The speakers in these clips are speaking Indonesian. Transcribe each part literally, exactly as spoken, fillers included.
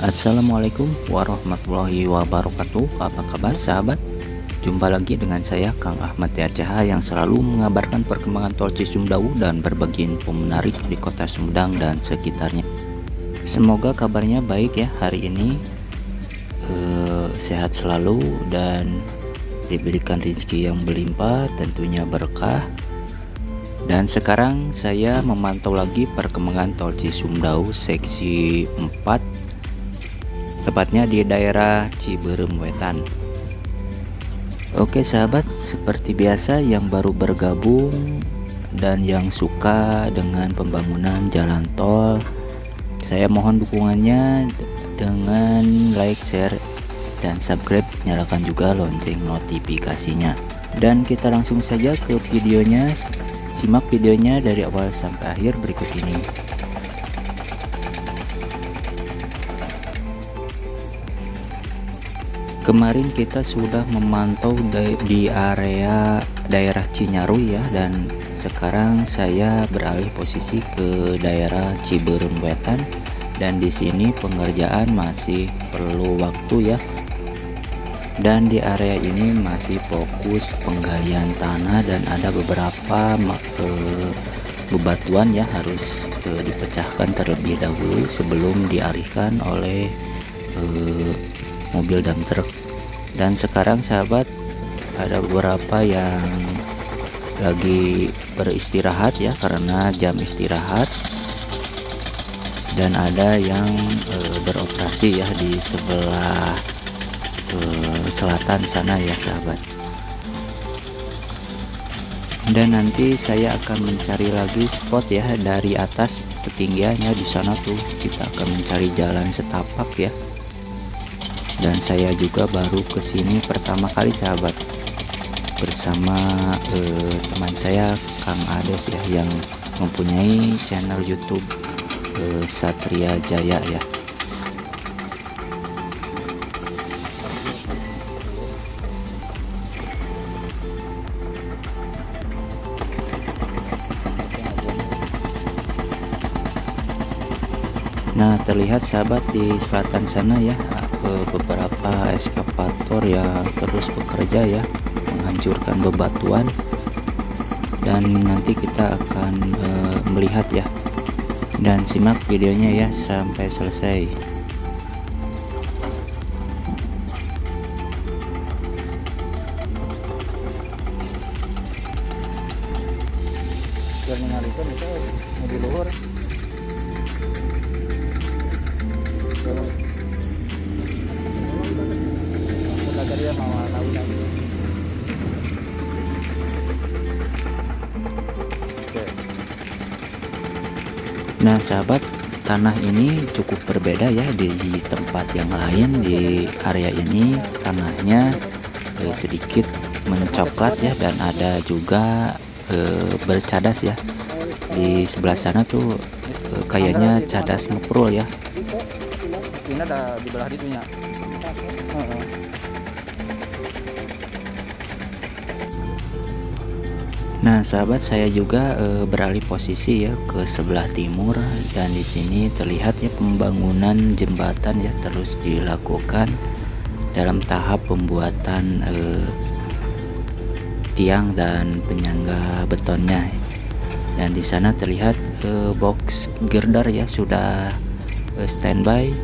Assalamualaikum warahmatullahi wabarakatuh. Apa kabar sahabat? Jumpa lagi dengan saya Kang Ahmad Tia Caha yang selalu mengabarkan perkembangan Tol Cisumdawu dan berbagi info menarik di kota Sumedang dan sekitarnya. Semoga kabarnya baik ya hari ini, eh, sehat selalu dan diberikan rezeki yang berlimpah, tentunya berkah. Dan sekarang saya memantau lagi perkembangan Tol Cisumdawu seksi empat, tepatnya di daerah Cibeureum Wetan. Oke sahabat, seperti biasa yang baru bergabung dan yang suka dengan pembangunan jalan tol, saya mohon dukungannya dengan like, share, dan subscribe, nyalakan juga lonceng notifikasinya. Dan kita langsung saja ke videonya, simak videonya dari awal sampai akhir berikut ini. Kemarin kita sudah memantau di area daerah Cinyaru ya, dan sekarang saya beralih posisi ke daerah Cibeureum Wetan, dan di sini pengerjaan masih perlu waktu ya. Dan di area ini masih fokus penggalian tanah dan ada beberapa eh, bebatuan ya harus eh, dipecahkan terlebih dahulu sebelum dialihkan oleh eh, mobil dump truck. Dan sekarang sahabat, ada beberapa yang lagi beristirahat ya karena jam istirahat, dan ada yang e, beroperasi ya di sebelah e, selatan sana ya sahabat. Dan nanti saya akan mencari lagi spot ya dari atas ketinggiannya, di sana tuh kita akan mencari jalan setapak ya. Dan saya juga baru kesini pertama kali sahabat, bersama eh, teman saya Kang Ades ya, yang mempunyai channel YouTube eh, Satria Jaya ya. Nah terlihat sahabat di selatan sana ya beberapa eskavator yang terus bekerja ya menghancurkan bebatuan, dan nanti kita akan e, melihat ya. Dan simak videonya ya sampai selesai. Nah sahabat, tanah ini cukup berbeda ya di tempat yang lain. Di area ini tanahnya eh, sedikit mencoklat ya, dan ada juga eh, bercadas ya. Di sebelah sana tuh eh, kayaknya cadas ngeprul ya. Ini ada di belah ditunya. Nah sahabat, saya juga e, beralih posisi ya ke sebelah timur, dan di sini terlihat ya pembangunan jembatan ya terus dilakukan dalam tahap pembuatan e, tiang dan penyangga betonnya. Dan di sana terlihat e, box girder ya sudah e, standby,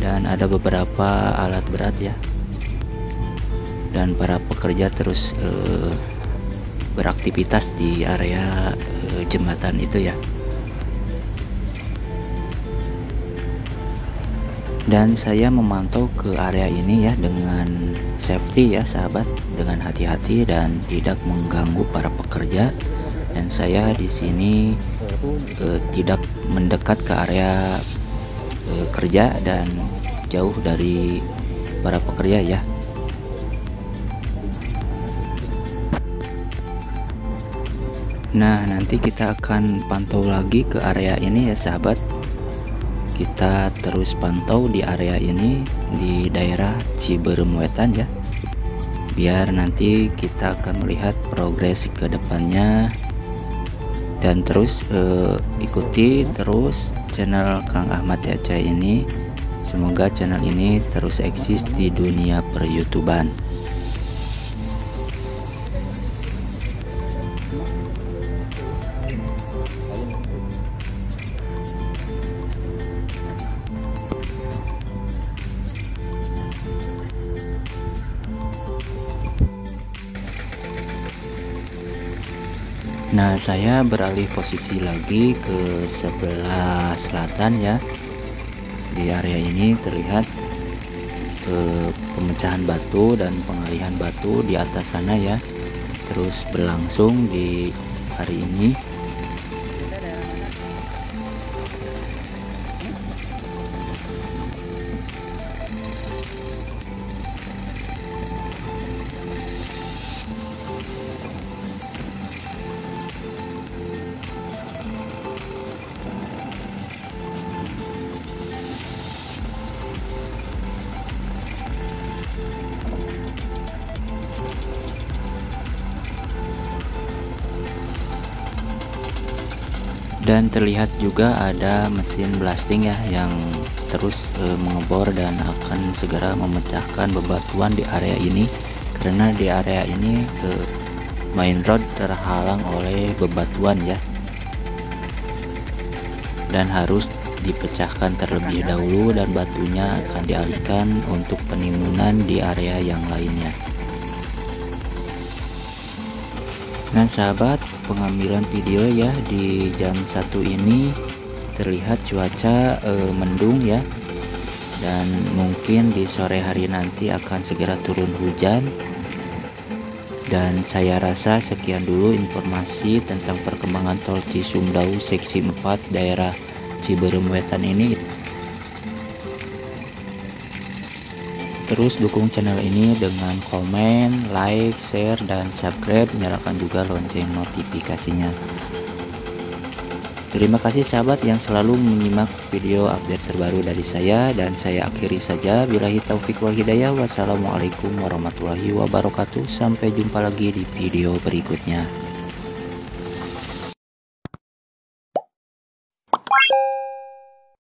dan ada beberapa alat berat ya, dan para pekerja terus e, beraktivitas di area e, jembatan itu ya. Dan saya memantau ke area ini ya dengan safety ya sahabat, dengan hati-hati dan tidak mengganggu para pekerja. Dan saya di sini e, tidak mendekat ke area e, kerja dan jauh dari para pekerja ya. Nah nanti kita akan pantau lagi ke area ini ya sahabat. Kita terus pantau di area ini di daerah Cibeureum Wetan ya, biar nanti kita akan melihat progres ke depannya. Dan terus eh, ikuti terus channel Kang Ahmad Tia Caha ini Semoga channel ini terus eksis di dunia per-YouTubean. Nah, saya beralih posisi lagi ke sebelah selatan ya. Di area ini terlihat eh, pemecahan batu dan pengalihan batu di atas sana ya. Terus berlangsung di hari ini. Dan terlihat juga ada mesin blasting ya yang terus e, mengebor dan akan segera memecahkan bebatuan di area ini, karena di area ini e, main road terhalang oleh bebatuan ya, dan harus dipecahkan terlebih dahulu, dan batunya akan dialihkan untuk penimbunan di area yang lainnya. Nah sahabat, pengambilan video ya di jam satu ini terlihat cuaca e, mendung ya, dan mungkin di sore hari nanti akan segera turun hujan. Dan saya rasa sekian dulu informasi tentang perkembangan Tol Cisumdawu seksi empat daerah Cibeureum Wetan ini. Terus dukung channel ini dengan komen, like, share, dan subscribe. Nyalakan juga lonceng notifikasinya. Terima kasih sahabat yang selalu menyimak video update terbaru dari saya. Dan saya akhiri saja. Billahi taufik wal hidayah. Wassalamualaikum warahmatullahi wabarakatuh. Sampai jumpa lagi di video berikutnya.